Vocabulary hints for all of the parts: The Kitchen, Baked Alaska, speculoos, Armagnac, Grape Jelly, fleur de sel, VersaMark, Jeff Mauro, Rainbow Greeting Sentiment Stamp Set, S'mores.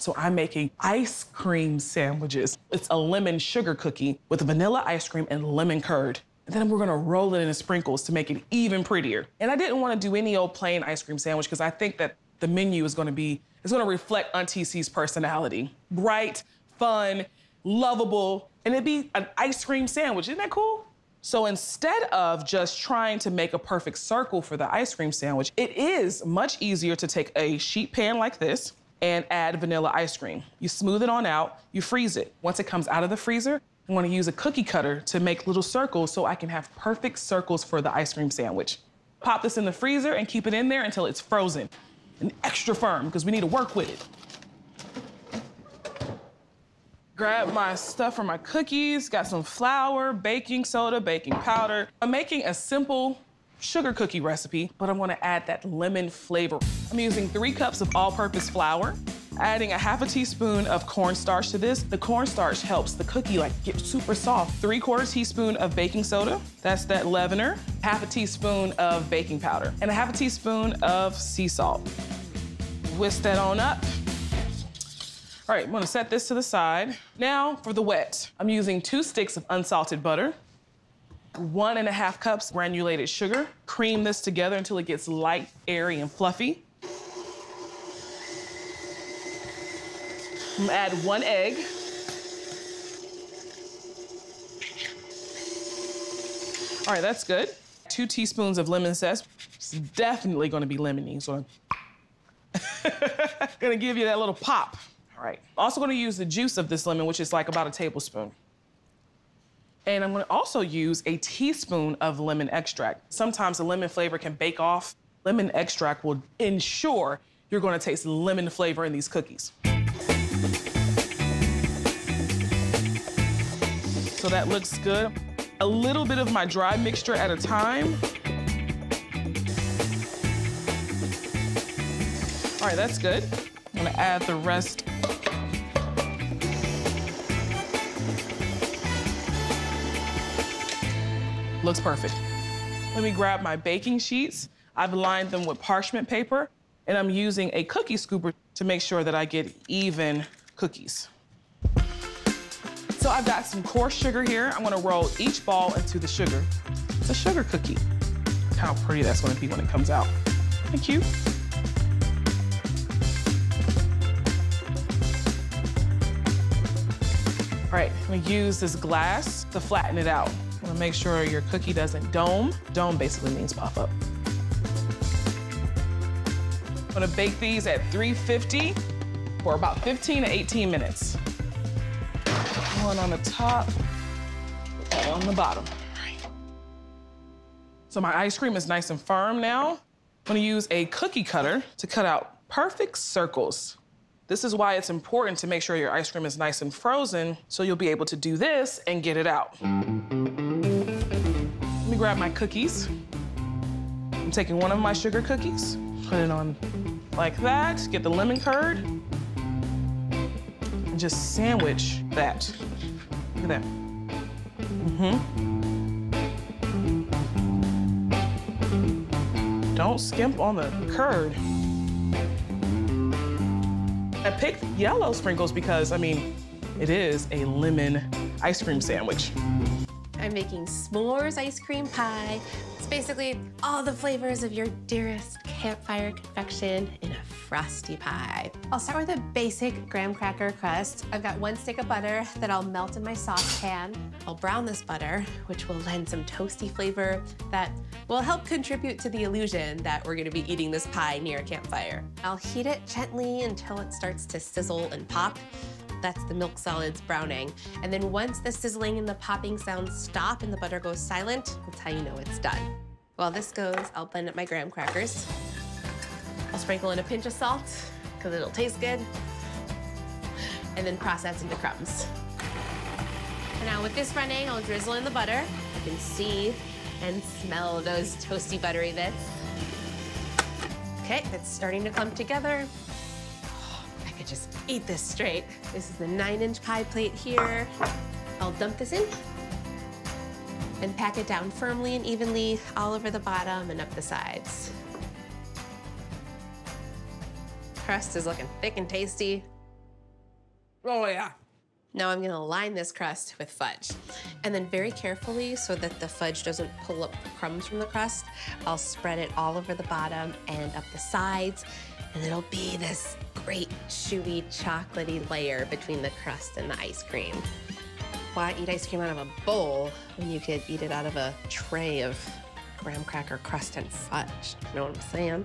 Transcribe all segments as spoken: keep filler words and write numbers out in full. So I'm making ice cream sandwiches. It's a lemon sugar cookie with vanilla ice cream and lemon curd. And then we're gonna roll it in the sprinkles to make it even prettier. And I didn't wanna do any old plain ice cream sandwich because I think that the menu is gonna be, it's gonna reflect Auntie C's personality. Bright, fun, lovable, and it'd be an ice cream sandwich. Isn't that cool? So instead of just trying to make a perfect circle for the ice cream sandwich, it is much easier to take a sheet pan like this and add vanilla ice cream. You smooth it on out, you freeze it. Once it comes out of the freezer, I'm gonna use a cookie cutter to make little circles so I can have perfect circles for the ice cream sandwich. Pop this in the freezer and keep it in there until it's frozen and extra firm because we need to work with it. Grab my stuff for my cookies, got some flour, baking soda, baking powder. I'm making a simple sugar cookie recipe, but I'm gonna add that lemon flavor. I'm using three cups of all-purpose flour, adding a half a teaspoon of cornstarch to this. The cornstarch helps the cookie like get super soft. Three quarter teaspoon of baking soda, that's that leavener. Half a teaspoon of baking powder, and a half a teaspoon of sea salt. Whisk that on up. All right, I'm gonna set this to the side. Now for the wet. I'm using two sticks of unsalted butter, one and a half cups granulated sugar. Cream this together until it gets light, airy, and fluffy. I'm gonna add one egg. All right, that's good. Two teaspoons of lemon zest. It's definitely gonna be lemony, so I'm gonna give you that little pop. All right. Also gonna use the juice of this lemon, which is like about a tablespoon. And I'm gonna also use a teaspoon of lemon extract. Sometimes the lemon flavor can bake off. Lemon extract will ensure you're gonna taste lemon flavor in these cookies. So that looks good. A little bit of my dry mixture at a time. All right, that's good. I'm gonna add the rest. Looks perfect. Let me grab my baking sheets. I've lined them with parchment paper, and I'm using a cookie scooper to make sure that I get even cookies. So I've got some coarse sugar here. I'm gonna roll each ball into the sugar. It's a sugar cookie. Look how pretty that's gonna be when it comes out. Thank you. All right, I'm gonna use this glass to flatten it out. I'm gonna make sure your cookie doesn't dome. Dome basically means pop up. I'm gonna bake these at three fifty for about fifteen to eighteen minutes. One on the top, one on the bottom. All right. So my ice cream is nice and firm now. I'm gonna use a cookie cutter to cut out perfect circles. This is why it's important to make sure your ice cream is nice and frozen, so you'll be able to do this and get it out. Let me grab my cookies. I'm taking one of my sugar cookies, put it on like that, get the lemon curd, and just sandwich that. Look at that. Mm-hmm. Don't skimp on the curd. I picked yellow sprinkles because, I mean, it is a lemon ice cream sandwich. I'm making s'mores ice cream pie. It's basically all the flavors of your dearest campfire confection in a frosty pie. I'll start with a basic graham cracker crust. I've got one stick of butter that I'll melt in my saucepan. I'll brown this butter, which will lend some toasty flavor that will help contribute to the illusion that we're gonna be eating this pie near a campfire. I'll heat it gently until it starts to sizzle and pop. That's the milk solids browning. And then once the sizzling and the popping sounds stop and the butter goes silent, that's how you know it's done. While this goes, I'll blend up my graham crackers. I'll sprinkle in a pinch of salt, because it'll taste good, and then process into crumbs. And now with this running, I'll drizzle in the butter. You can see and smell those toasty, buttery bits. Okay, that's starting to clump together. I just eat this straight. This is the nine-inch pie plate here. I'll dump this in and pack it down firmly and evenly all over the bottom and up the sides. Crust is looking thick and tasty. Oh, yeah. Now I'm gonna line this crust with fudge. And then very carefully, so that the fudge doesn't pull up the crumbs from the crust, I'll spread it all over the bottom and up the sides, and it'll be this great, chewy, chocolatey layer between the crust and the ice cream. Why eat ice cream out of a bowl when you could eat it out of a tray of graham cracker crust and fudge? You know what I'm saying?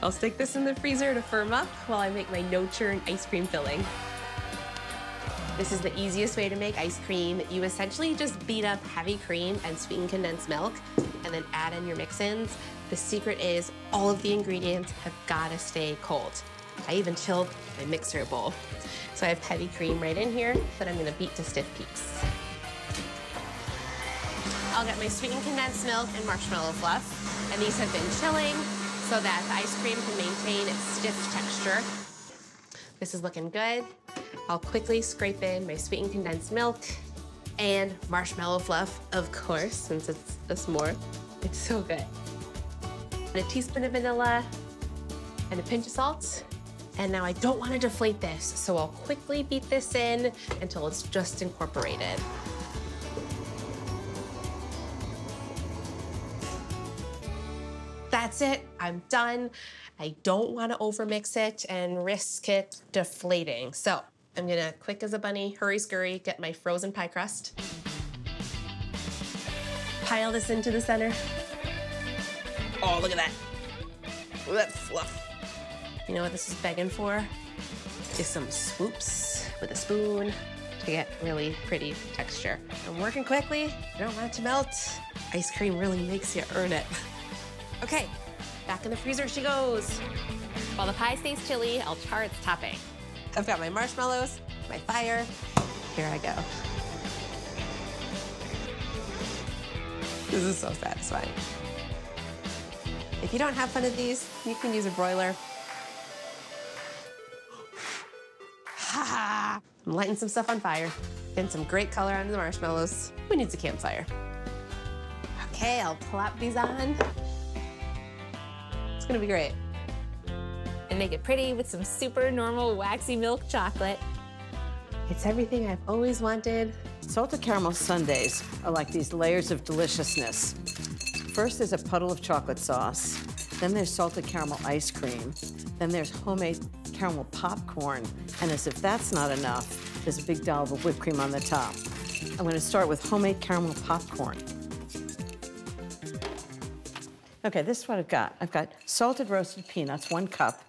I'll stick this in the freezer to firm up while I make my no-churn ice cream filling. This is the easiest way to make ice cream. You essentially just beat up heavy cream and sweetened condensed milk and then add in your mix-ins. The secret is all of the ingredients have gotta stay cold. I even chilled my mixer bowl. So I have heavy cream right in here that I'm gonna beat to stiff peaks. I'll get my sweetened condensed milk and marshmallow fluff. And these have been chilling so that the ice cream can maintain its stiff texture. This is looking good. I'll quickly scrape in my sweetened condensed milk and marshmallow fluff, of course, since it's a s'more. It's so good. And a teaspoon of vanilla and a pinch of salt. And now I don't want to deflate this, so I'll quickly beat this in until it's just incorporated. That's it, I'm done. I don't want to overmix it and risk it deflating. So I'm gonna, quick as a bunny, hurry scurry, get my frozen pie crust. Pile this into the center. Oh, look at that. Look at that fluff. You know what this is begging for? Just some swoops with a spoon to get really pretty texture. I'm working quickly, I don't want it to melt. Ice cream really makes you earn it. Okay, back in the freezer she goes. While the pie stays chilly, I'll char its topping. I've got my marshmallows, my fire. Here I go. This is so satisfying. If you don't have fun with these, you can use a broiler. Ha ha! I'm lighting some stuff on fire. Getting some great color onto the marshmallows. Who needs a campfire? Okay, I'll plop these on. It's gonna be great. And make it pretty with some super normal waxy milk chocolate. It's everything I've always wanted. Salted caramel sundaes are like these layers of deliciousness. First, there's a puddle of chocolate sauce. Then there's salted caramel ice cream. Then there's homemade caramel popcorn. And as if that's not enough, there's a big dollop of whipped cream on the top. I'm gonna start with homemade caramel popcorn. Okay, this is what I've got. I've got salted roasted peanuts, one cup.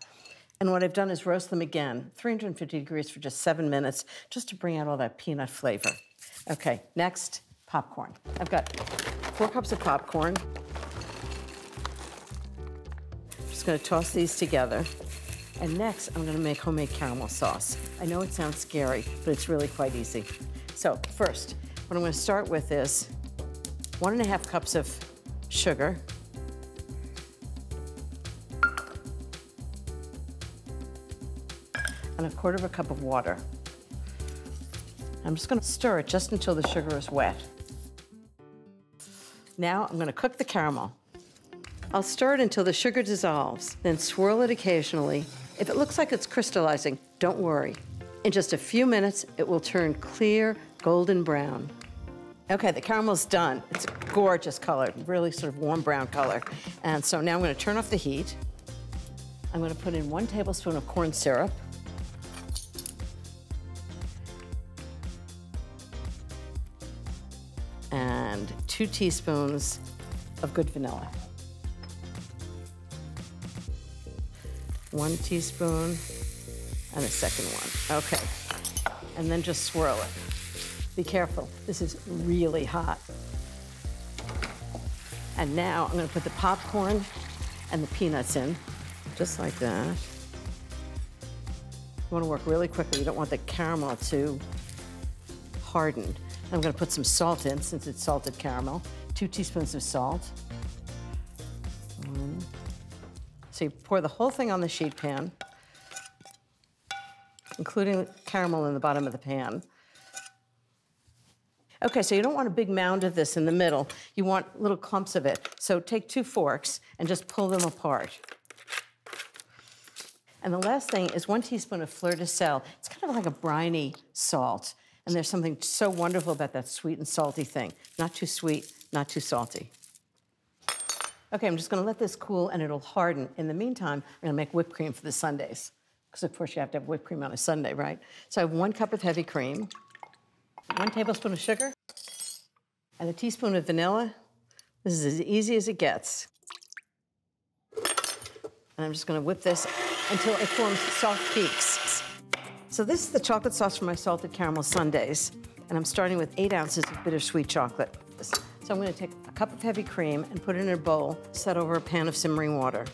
And what I've done is roast them again, three hundred fifty degrees for just seven minutes, just to bring out all that peanut flavor. Okay, next, popcorn. I've got four cups of popcorn. I'm just gonna toss these together. And next, I'm gonna make homemade caramel sauce. I know it sounds scary, but it's really quite easy. So first, what I'm gonna start with is one and a half cups of sugar, and a quarter of a cup of water. I'm just gonna stir it just until the sugar is wet. Now I'm gonna cook the caramel. I'll stir it until the sugar dissolves, then swirl it occasionally. If it looks like it's crystallizing, don't worry. In just a few minutes, it will turn clear, golden brown. Okay, the caramel's done. It's a gorgeous color, really sort of warm brown color. And so now I'm gonna turn off the heat. I'm gonna put in one tablespoon of corn syrup, and two teaspoons of good vanilla. One teaspoon and a second one. Okay, and then just swirl it. Be careful, this is really hot. And now I'm gonna put the popcorn and the peanuts in, just like that. You wanna work really quickly, you don't want the caramel to harden. I'm gonna put some salt in, since it's salted caramel. Two teaspoons of salt. Mm. So you pour the whole thing on the sheet pan, including caramel in the bottom of the pan. Okay, so you don't want a big mound of this in the middle. You want little clumps of it. So take two forks and just pull them apart. And the last thing is one teaspoon of fleur de sel. It's kind of like a briny salt. And there's something so wonderful about that sweet and salty thing. Not too sweet, not too salty. Okay, I'm just gonna let this cool and it'll harden. In the meantime, I'm gonna make whipped cream for the sundaes. Because of course you have to have whipped cream on a sundae, right? So I have one cup of heavy cream, one tablespoon of sugar, and a teaspoon of vanilla. This is as easy as it gets. And I'm just gonna whip this until it forms soft peaks. So this is the chocolate sauce for my salted caramel sundaes. And I'm starting with eight ounces of bittersweet chocolate. So I'm gonna take a cup of heavy cream and put it in a bowl set over a pan of simmering water.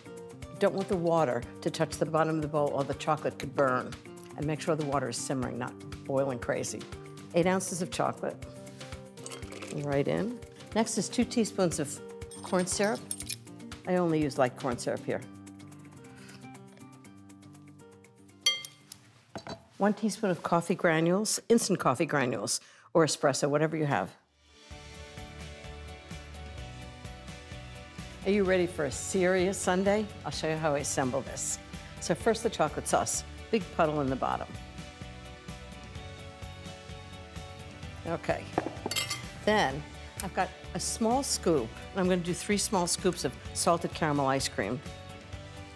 You don't want the water to touch the bottom of the bowl or the chocolate could burn. And make sure the water is simmering, not boiling crazy. Eight ounces of chocolate, right in. Next is two teaspoons of corn syrup. I only use light corn syrup here. One teaspoon of coffee granules, instant coffee granules, or espresso, whatever you have. Are you ready for a serious sundae? I'll show you how I assemble this. So first the chocolate sauce, big puddle in the bottom. Okay, then I've got a small scoop, and I'm gonna do three small scoops of salted caramel ice cream.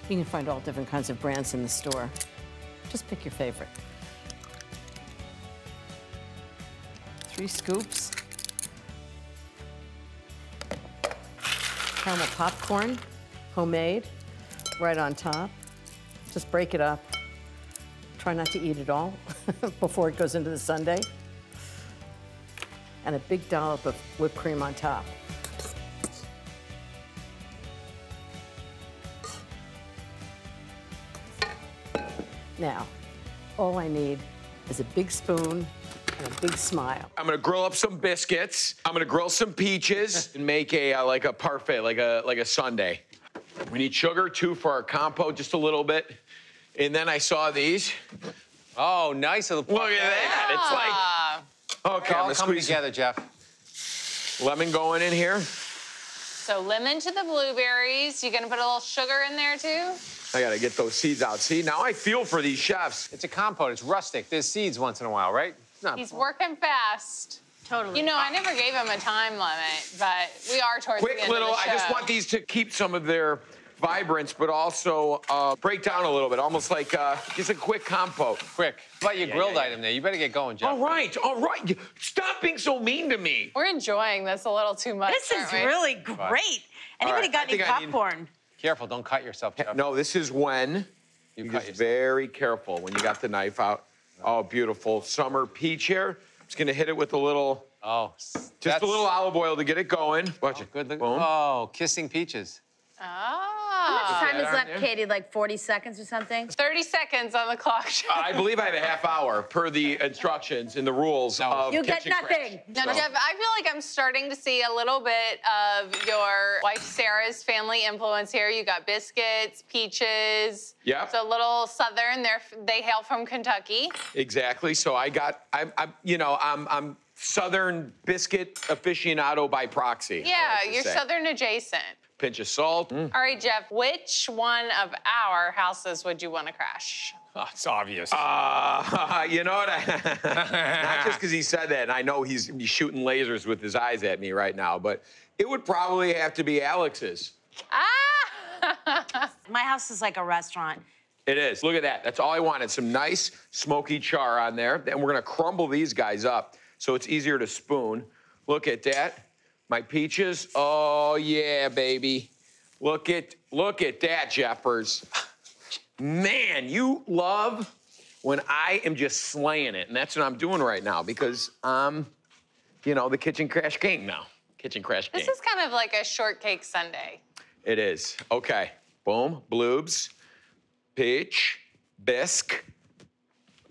You can find all different kinds of brands in the store. Just pick your favorite. Three scoops. Caramel popcorn, homemade, right on top. Just break it up. Try not to eat it all before it goes into the sundae. And a big dollop of whipped cream on top. Now, all I need is a big spoon and a big smile. I'm gonna grill up some biscuits. I'm gonna grill some peaches and make a uh, like a parfait, like a like a sundae. We need sugar too for our compote, just a little bit. And then I saw these. Oh, nice! Look at that! It's like okay. All let's come squeeze together, Jeff. Lemon going in here. So lemon to the blueberries. You gonna put a little sugar in there too? I gotta get those seeds out. See, now I feel for these chefs. It's a compote, it's rustic. There's seeds once in a while, right? It's not... He's working fast. Totally. You know, I never gave him a time limit, but we are towards Quick the end little, of the show. I just want these to keep some of their vibrance, but also uh, break down a little bit, almost like uh, just a quick compote. Quick. But your yeah, grilled yeah, yeah. item there, you better get going, Jeff. All right, all right. Stop being so mean to me. We're enjoying this a little too much. This is we? really great. Right. Anybody right. got I any popcorn? Need... Careful, don't cut yourself, Jeff. No, this is when you, you cut just yourself. Very careful when you got the knife out. Oh, beautiful summer peach here. I'm just gonna hit it with a little. Oh, just that's... a little olive oil to get it going. Watch oh, it. Good. Look... Boom. Oh, kissing peaches. Oh. How much time is left, there? Katie? Like forty seconds or something? thirty seconds on the clock. uh, I believe I have a half hour per the instructions and the rules no. of You get nothing. Now, so. Jeff, I feel like I'm starting to see a little bit of your wife Sarah's family influence here. You got biscuits, peaches. Yeah. It's a little Southern. They're, they hail from Kentucky. Exactly. So I got, I'm, I'm you know, I'm, I'm Southern biscuit aficionado by proxy. Yeah, like you're say. Southern adjacent. Pinch of salt. Mm. All right, Jeff, which one of our houses would you want to crash? Oh, it's obvious. Uh, you know what? I, not just because he said that, and I know he's, he's shooting lasers with his eyes at me right now, but it would probably have to be Alex's. Ah! My house is like a restaurant. It is. Look at that. That's all I wanted, some nice smoky char on there. Then we're going to crumble these guys up so it's easier to spoon. Look at that. My peaches, oh yeah, baby. Look at, look at that, Jeffers. Man, you love when I am just slaying it, and that's what I'm doing right now because I'm, you know, the kitchen crash king now. Kitchen crash king. This is kind of like a shortcake sundae. It is, okay. Boom, bloobs, peach, bisque,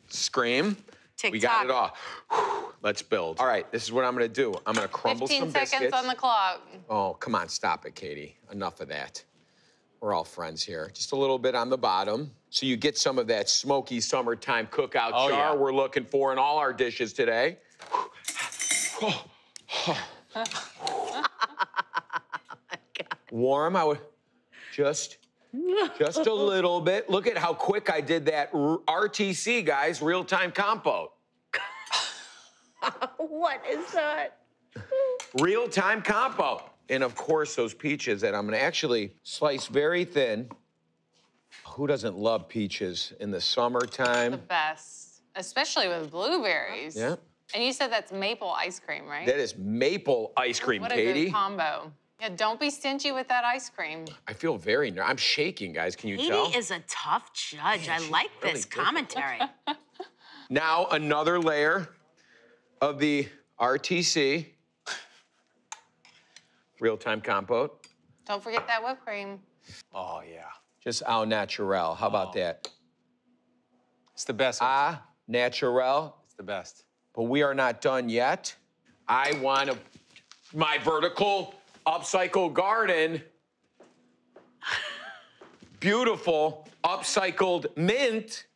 scream. Tick-tock. We got it all. Whew, let's build. All right, this is what I'm gonna do. I'm gonna crumble some biscuits. fifteen seconds on the clock. Oh, come on, stop it, Katie. Enough of that. We're all friends here. Just a little bit on the bottom. So you get some of that smoky summertime cookout oh, char yeah. we're looking for in all our dishes today. Oh, oh. Oh, God. Warm, I would just Just a little bit. Look at how quick I did that R T C, guys, real-time compote. What is that? Real-time compote. And of course, those peaches that I'm gonna actually slice very thin. Who doesn't love peaches in the summertime? The best, especially with blueberries. Yeah. And you said that's maple ice cream, right? That is maple ice cream, Katie. What a good combo. Yeah, don't be stingy with that ice cream. I feel very nervous. I'm shaking, guys. Can you Katie tell? Katie is a tough judge. Man, I like really this commentary. Now, another layer of the R T C. Real-time compote. Don't forget that whipped cream. Oh, yeah. Just au naturel. How about oh. that? It's the best. Ah, naturel. It's the best. But we are not done yet. I want a, my vertical upcycle garden. Beautiful upcycled mint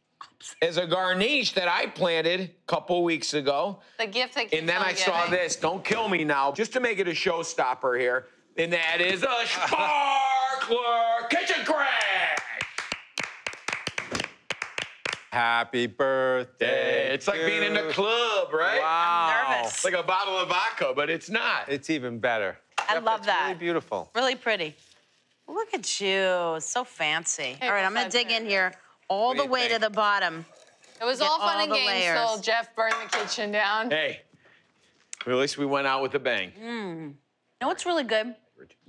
as a garnish that I planted a couple weeks ago. The gift that keeps on giving. And then I saw this, don't kill me now, just to make it a showstopper here. And that is a sparkler kitchen crack. Happy birthday. It's like being in a club, right? Wow. I'm nervous. Like a bottle of vodka, but it's not. It's even better. I yep, love that. Really beautiful. Really pretty. Look at you, so fancy. Hey, all right, I'm gonna dig in here all the way to the bottom. It was all fun and games until Jeff burned the kitchen down. Hey, at least we went out with a bang. Mm. No, it's really good.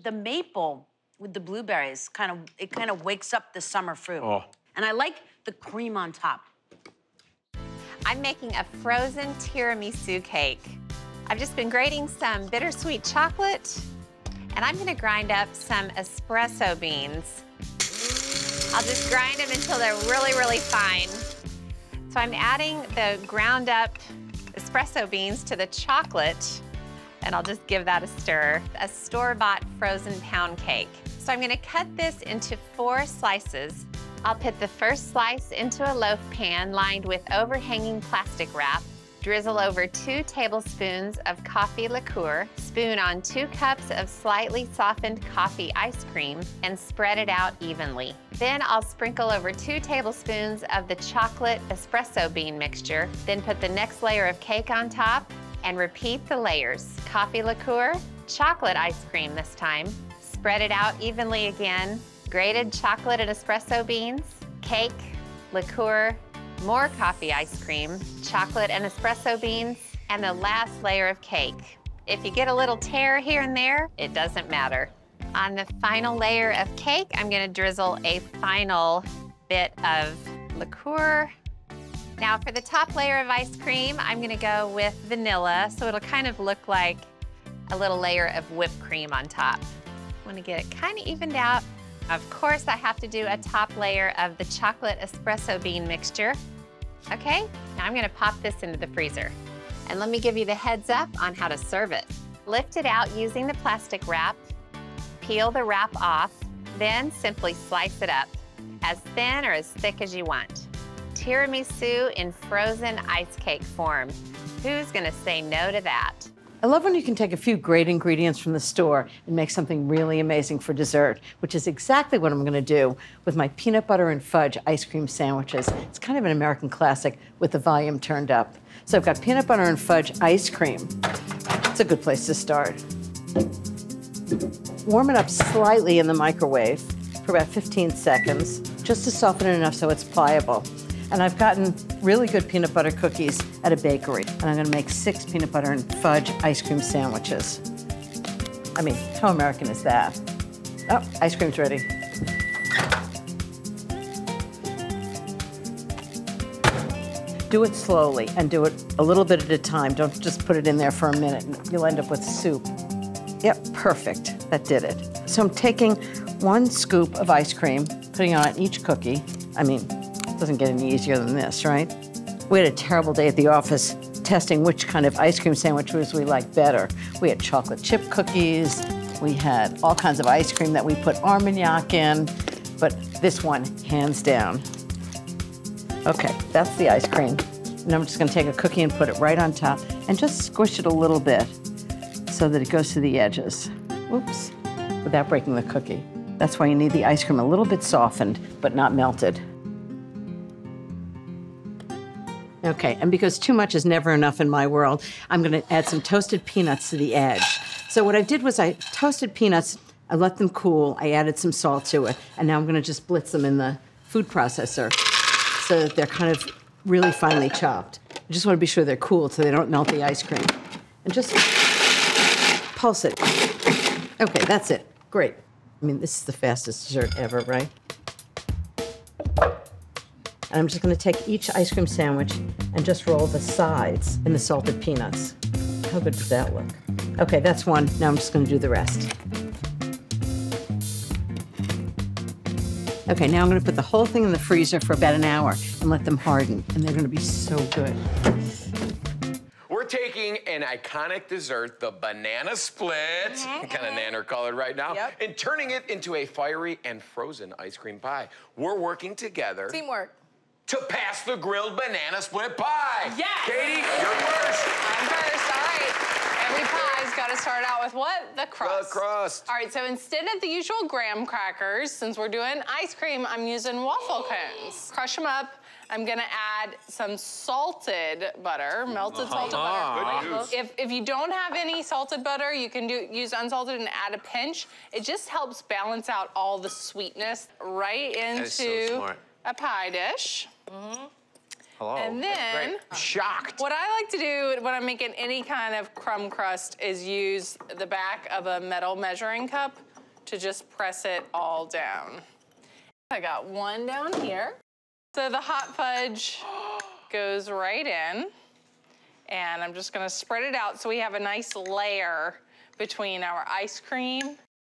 The maple with the blueberries kind of it kind of wakes up the summer fruit. Oh. And I like the cream on top. I'm making a frozen tiramisu cake. I've just been grating some bittersweet chocolate, and I'm gonna grind up some espresso beans. I'll just grind them until they're really, really fine. So I'm adding the ground up espresso beans to the chocolate, and I'll just give that a stir. A store-bought frozen pound cake. So I'm gonna cut this into four slices. I'll put the first slice into a loaf pan lined with overhanging plastic wrap. Drizzle over two tablespoons of coffee liqueur, spoon on two cups of slightly softened coffee ice cream, and spread it out evenly. Then I'll sprinkle over two tablespoons of the chocolate espresso bean mixture, then put the next layer of cake on top, and repeat the layers. Coffee liqueur, chocolate ice cream this time, spread it out evenly again, grated chocolate and espresso beans, cake, liqueur, more coffee ice cream, chocolate and espresso beans, and the last layer of cake. If you get a little tear here and there, it doesn't matter. On the final layer of cake, I'm gonna drizzle a final bit of liqueur. Now for the top layer of ice cream, I'm gonna go with vanilla, so it'll kind of look like a little layer of whipped cream on top. I wanna get it kind of evened out. Of course, I have to do a top layer of the chocolate espresso bean mixture. Okay, now I'm gonna pop this into the freezer. And let me give you the heads up on how to serve it. Lift it out using the plastic wrap, peel the wrap off, then simply slice it up, as thin or as thick as you want. Tiramisu in frozen ice cake form. Who's gonna say no to that? I love when you can take a few great ingredients from the store and make something really amazing for dessert, which is exactly what I'm gonna do with my peanut butter and fudge ice cream sandwiches. It's kind of an American classic with the volume turned up. So I've got peanut butter and fudge ice cream. It's a good place to start. Warm it up slightly in the microwave for about fifteen seconds, just to soften it enough so it's pliable. And I've gotten really good peanut butter cookies at a bakery. And I'm gonna make six peanut butter and fudge ice cream sandwiches. I mean, how American is that? Oh, ice cream's ready. Do it slowly and do it a little bit at a time. Don't just put it in there for a minute. You'll end up with soup. Yep, perfect, that did it. So I'm taking one scoop of ice cream, putting it on each cookie. I mean, doesn't get any easier than this, right? We had a terrible day at the office testing which kind of ice cream sandwiches we like better. We had chocolate chip cookies, we had all kinds of ice cream that we put Armagnac in, but this one, hands down. Okay, that's the ice cream. And I'm just gonna take a cookie and put it right on top and just squish it a little bit so that it goes to the edges. Oops, without breaking the cookie. That's why you need the ice cream a little bit softened, but not melted. Okay, and because too much is never enough in my world, I'm gonna add some toasted peanuts to the edge. So what I did was I toasted peanuts, I let them cool, I added some salt to it, and now I'm gonna just blitz them in the food processor so that they're kind of really finely chopped. I just wanna be sure they're cool so they don't melt the ice cream. And just pulse it. Okay, that's it, great. I mean, this is the fastest dessert ever, right? And I'm just gonna take each ice cream sandwich and just roll the sides in the salted peanuts. How good does that look? Okay, that's one. Now I'm just gonna do the rest. Okay, now I'm gonna put the whole thing in the freezer for about an hour and let them harden, and they're gonna be so good. We're taking an iconic dessert, the banana split, mm-hmm. kind of nanner-colored right now, yep. and turning it into a fiery and frozen ice cream pie. We're working together. Teamwork. To pass the grilled banana split pie. Yes! Katie, you're first. I'm first, all right. Every pie's gotta start out with what? The crust. The crust. All right, so instead of the usual graham crackers, since we're doing ice cream, I'm using waffle cones. Crush them up. I'm gonna add some salted butter, melted uh-huh. salted butter. Uh-huh. If, if you don't have any salted butter, you can do use unsalted and add a pinch. It just helps balance out all the sweetness right into so a pie dish. Mm-hmm. Hello. And then, shocked. What I like to do when I'm making any kind of crumb crust is use the back of a metal measuring cup to just press it all down. I got one down here. So the hot fudge goes right in, and I'm just gonna spread it out so we have a nice layer between our ice cream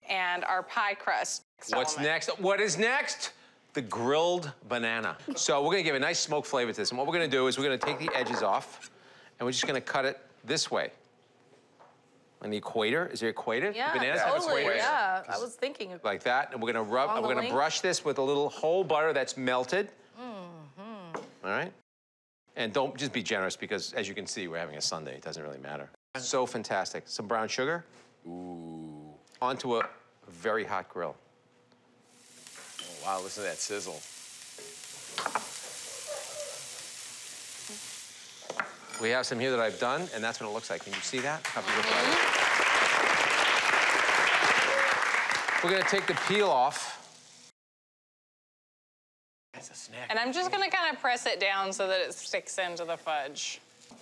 and our pie crust. What's next? What is next? The grilled banana. So we're gonna give a nice smoke flavor to this, and what we're gonna do is we're gonna take the edges off, and we're just gonna cut it this way. And the equator, is there equator? Yeah, the bananas totally, have yeah. I was thinking of like that, and we're gonna rub, and we're gonna brush this with a little whole butter that's melted. Mm-hmm. All right? And don't just be generous because, as you can see, we're having a sundae. It doesn't really matter. So fantastic. Some brown sugar. Ooh. Onto a very hot grill. Oh, wow, listen to that sizzle. We have some here that I've done, and that's what it looks like. Can you see that? How beautiful. Mm-hmm. We're gonna take the peel off. That's a snack. And I'm just gonna kind of press it down so that it sticks into the fudge.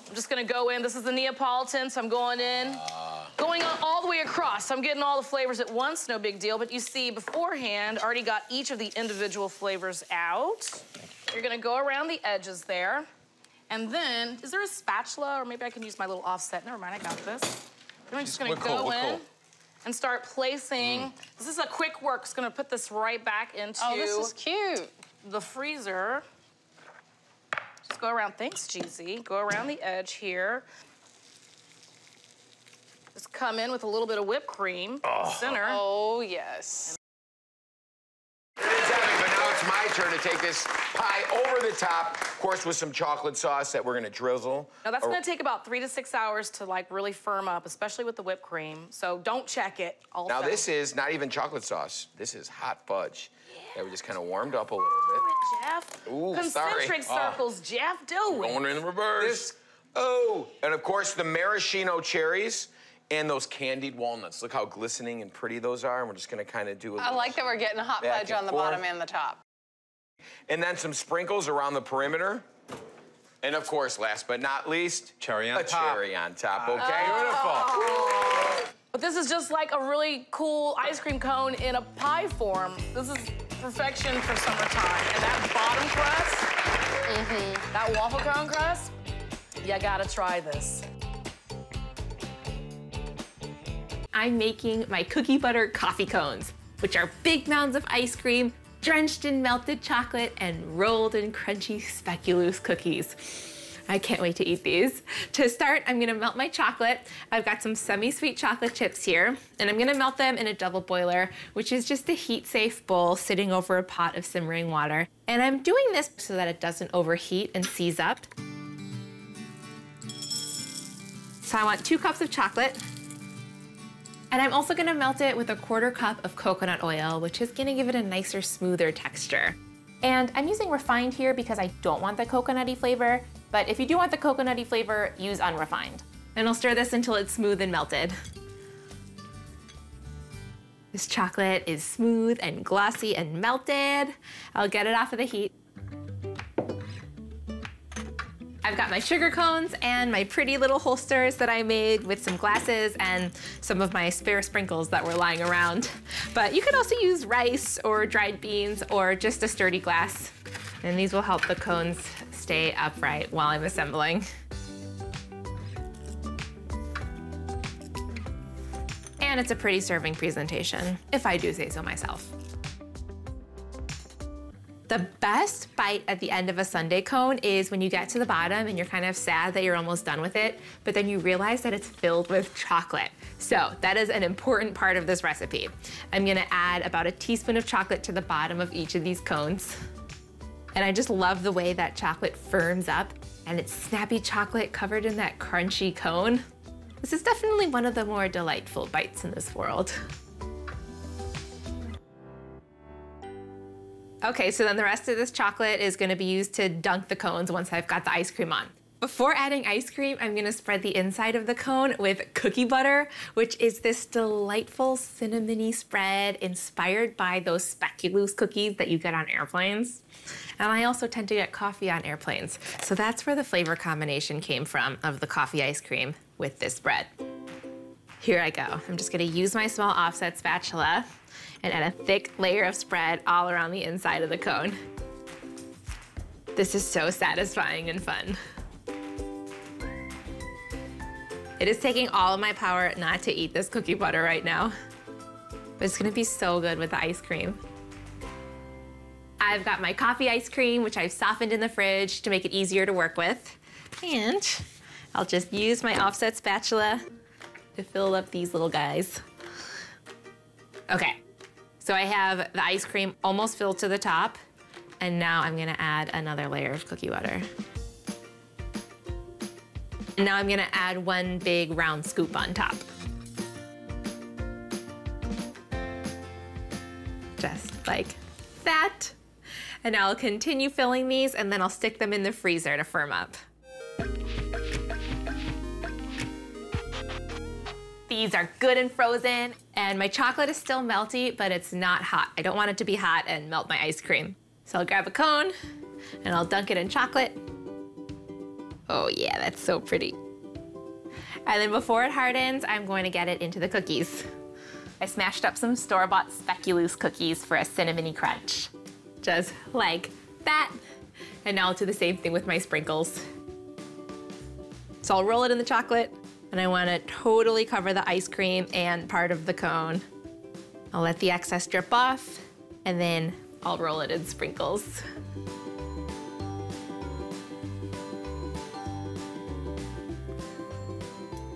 I'm just gonna go in. This is the Neapolitan, so I'm going in. Uh, going on all the way across. So I'm getting all the flavors at once, no big deal. But you see, beforehand, already got each of the individual flavors out. You're gonna go around the edges there. And then, is there a spatula? Or maybe I can use my little offset. Never mind, I got this. Then I'm just gonna we're go cool, in cool. and start placing. Mm. This is a quick work. It's gonna put this right back into oh, this is cute. the freezer. Just go around, thanks, Jeezy. Go around the edge here. Just come in with a little bit of whipped cream oh. center. Oh, yes. My turn to take this pie over the top, of course, with some chocolate sauce that we're gonna drizzle. Now that's or... gonna take about three to six hours to like really firm up, especially with the whipped cream. So don't check it. Also. Now this is not even chocolate sauce. This is hot fudge yeah. that we just kind of warmed up a little bit. Do it, Jeff. Ooh, Concentric sorry. circles, oh. Jeff. Do it. Going in reverse. This... Oh, and of course the maraschino cherries. And those candied walnuts. Look how glistening and pretty those are. And we're just gonna kind of do a little. I like that we're getting hot fudge on the forth. bottom and the top. And then some sprinkles around the perimeter. And of course, last but not least, cherry on a top. cherry on top, okay? Oh. Beautiful. But this is just like a really cool ice cream cone in a pie form. This is perfection for summertime. And that bottom crust, mm-hmm. that waffle cone crust, you gotta try this. I'm making my cookie butter coffee cones, which are big mounds of ice cream drenched in melted chocolate and rolled in crunchy speculoos cookies. I can't wait to eat these. To start, I'm gonna melt my chocolate. I've got some semi-sweet chocolate chips here, and I'm gonna melt them in a double boiler, which is just a heat-safe bowl sitting over a pot of simmering water. And I'm doing this so that it doesn't overheat and seize up. So I want two cups of chocolate, And I'm also gonna melt it with a quarter cup of coconut oil, which is gonna give it a nicer, smoother texture. And I'm using refined here because I don't want the coconutty flavor, but if you do want the coconutty flavor, use unrefined. And I'll stir this until it's smooth and melted. This chocolate is smooth and glossy and melted. I'll get it off of the heat. I've got my sugar cones and my pretty little holsters that I made with some glasses and some of my spare sprinkles that were lying around. But you could also use rice or dried beans or just a sturdy glass. And these will help the cones stay upright while I'm assembling. And it's a pretty serving presentation, if I do say so myself. The best bite at the end of a sundae cone is when you get to the bottom and you're kind of sad that you're almost done with it, but then you realize that it's filled with chocolate. So that is an important part of this recipe. I'm gonna add about a teaspoon of chocolate to the bottom of each of these cones. And I just love the way that chocolate firms up and it's snappy chocolate covered in that crunchy cone. This is definitely one of the more delightful bites in this world. Okay, so then the rest of this chocolate is gonna be used to dunk the cones once I've got the ice cream on. Before adding ice cream, I'm gonna spread the inside of the cone with cookie butter, which is this delightful cinnamony spread inspired by those speculoos cookies that you get on airplanes. And I also tend to get coffee on airplanes. So that's where the flavor combination came from of the coffee ice cream with this spread. Here I go. I'm just gonna use my small offset spatula and add a thick layer of spread all around the inside of the cone. This is so satisfying and fun. It is taking all of my power not to eat this cookie butter right now, but it's gonna be so good with the ice cream. I've got my coffee ice cream, which I've softened in the fridge to make it easier to work with. And I'll just use my offset spatula to fill up these little guys. Okay, so I have the ice cream almost filled to the top, and now I'm gonna add another layer of cookie butter. And now I'm gonna add one big round scoop on top. Just like that. And I'll continue filling these and then I'll stick them in the freezer to firm up. These are good and frozen, and my chocolate is still melty, but it's not hot. I don't want it to be hot and melt my ice cream. So I'll grab a cone and I'll dunk it in chocolate. Oh yeah, that's so pretty. And then before it hardens, I'm going to get it into the cookies. I smashed up some store-bought speculoos cookies for a cinnamony crunch. Just like that. And now I'll do the same thing with my sprinkles. So I'll roll it in the chocolate, and I wanna totally cover the ice cream and part of the cone. I'll let the excess drip off, and then I'll roll it in sprinkles.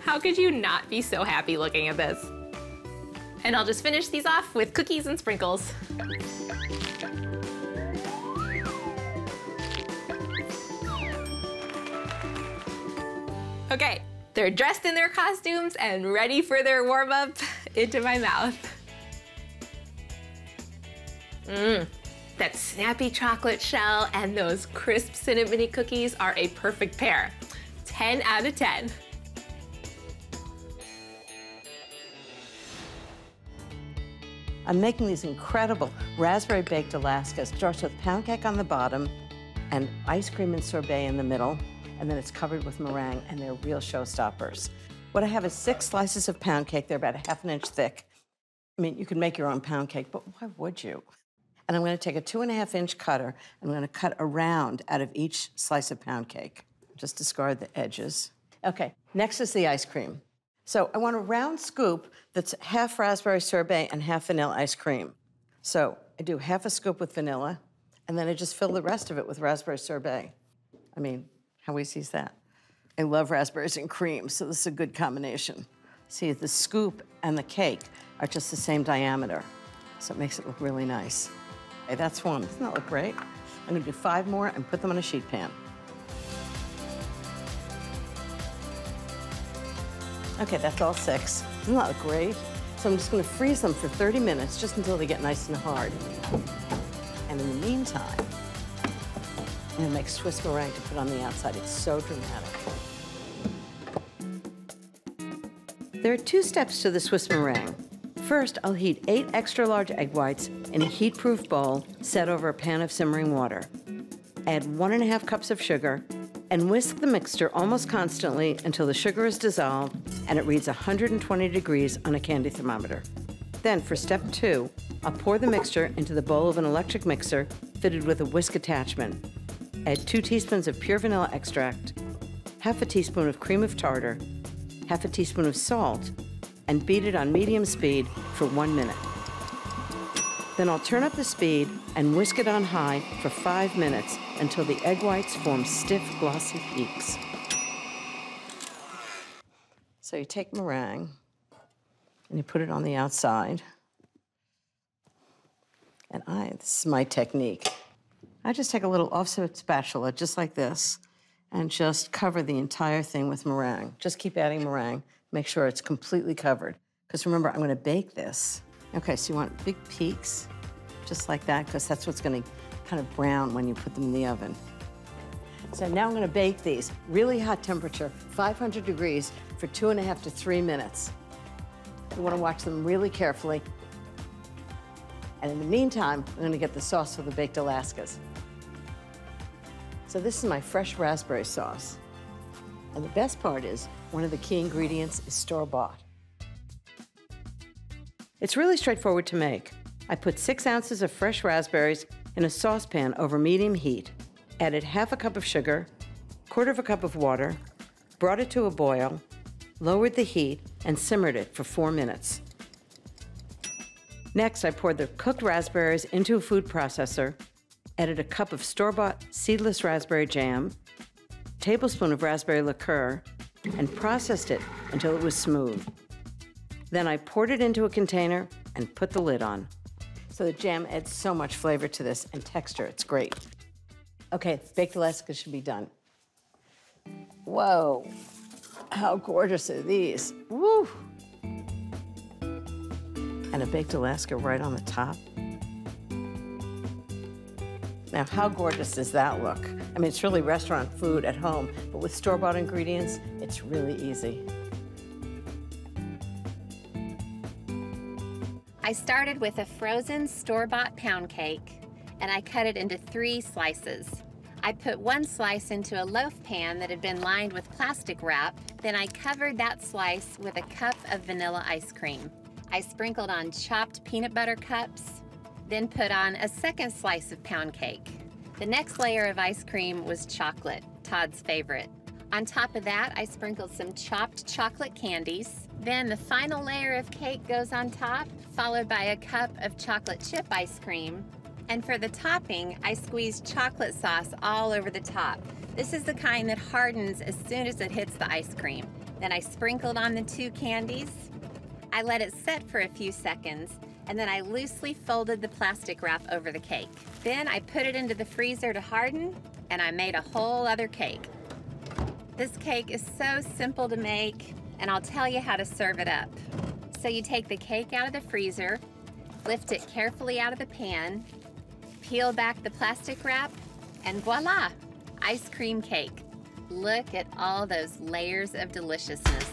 How could you not be so happy looking at this? And I'll just finish these off with cookies and sprinkles. Okay, they're dressed in their costumes and ready for their warm-up into my mouth. Mmm, that snappy chocolate shell and those crisp cinnamony cookies are a perfect pair. ten out of ten. I'm making these incredible raspberry baked Alaska. It starts with pound cake on the bottom and ice cream and sorbet in the middle, and then it's covered with meringue, and they're real showstoppers. What I have is six slices of pound cake. They're about a half an inch thick. I mean, you can make your own pound cake, but why would you? And I'm gonna take a two and a half inch cutter, and I'm gonna cut a round out of each slice of pound cake. Just discard the edges. Okay, next is the ice cream. So I want a round scoop that's half raspberry sorbet and half vanilla ice cream. So I do half a scoop with vanilla, and then I just fill the rest of it with raspberry sorbet. I mean, how easy is that? I love raspberries and cream, so this is a good combination. See, the scoop and the cake are just the same diameter, so it makes it look really nice. Hey, that's one. Doesn't that look great? I'm gonna do five more and put them on a sheet pan. Okay, that's all six. Isn't that great? So I'm just going to freeze them for thirty minutes, just until they get nice and hard. And in the meantime, I'm going to make Swiss meringue to put on the outside. It's so dramatic. There are two steps to the Swiss meringue. First, I'll heat eight extra large egg whites in a heat-proof bowl set over a pan of simmering water. Add one and a half cups of sugar and whisk the mixture almost constantly until the sugar is dissolved and it reads one hundred twenty degrees on a candy thermometer. Then for step two, I'll pour the mixture into the bowl of an electric mixer fitted with a whisk attachment. Add two teaspoons of pure vanilla extract, half a teaspoon of cream of tartar, half a teaspoon of salt, and beat it on medium speed for one minute. Then I'll turn up the speed and whisk it on high for five minutes until the egg whites form stiff, glossy peaks. So you take meringue and you put it on the outside. And I, this is my technique. I just take a little offset spatula, just like this, and just cover the entire thing with meringue. Just keep adding meringue. Make sure it's completely covered. Because remember, I'm gonna bake this. Okay, so you want big peaks, just like that, because that's what's gonna kind of brown when you put them in the oven. So now I'm gonna bake these, really hot temperature, five hundred degrees, for two and a half to three minutes. You wanna watch them really carefully. And in the meantime, I'm gonna get the sauce for the baked Alaskas. So this is my fresh raspberry sauce. And the best part is, one of the key ingredients is store-bought. It's really straightforward to make. I put six ounces of fresh raspberries in a saucepan over medium heat, added half a cup of sugar, quarter of a cup of water, brought it to a boil, lowered the heat, and simmered it for four minutes. Next, I poured the cooked raspberries into a food processor, added a cup of store-bought seedless raspberry jam, a tablespoon of raspberry liqueur, and processed it until it was smooth. Then I poured it into a container and put the lid on. So the jam adds so much flavor to this and texture, it's great. Okay, baked Alaska should be done. Whoa, how gorgeous are these? Woo! And a baked Alaska right on the top. Now, how gorgeous does that look? I mean, it's really restaurant food at home, but with store-bought ingredients, it's really easy. I started with a frozen store-bought pound cake, and I cut it into three slices. I put one slice into a loaf pan that had been lined with plastic wrap, then I covered that slice with a cup of vanilla ice cream. I sprinkled on chopped peanut butter cups, then put on a second slice of pound cake. The next layer of ice cream was chocolate, Todd's favorite. On top of that, I sprinkled some chopped chocolate candies. Then the final layer of cake goes on top, followed by a cup of chocolate chip ice cream. And for the topping, I squeezed chocolate sauce all over the top. This is the kind that hardens as soon as it hits the ice cream. Then I sprinkled on the two candies. I let it set for a few seconds, and then I loosely folded the plastic wrap over the cake. Then I put it into the freezer to harden, and I made a whole other cake. This cake is so simple to make, and I'll tell you how to serve it up. So you take the cake out of the freezer, lift it carefully out of the pan, peel back the plastic wrap, and voila, ice cream cake. Look at all those layers of deliciousness.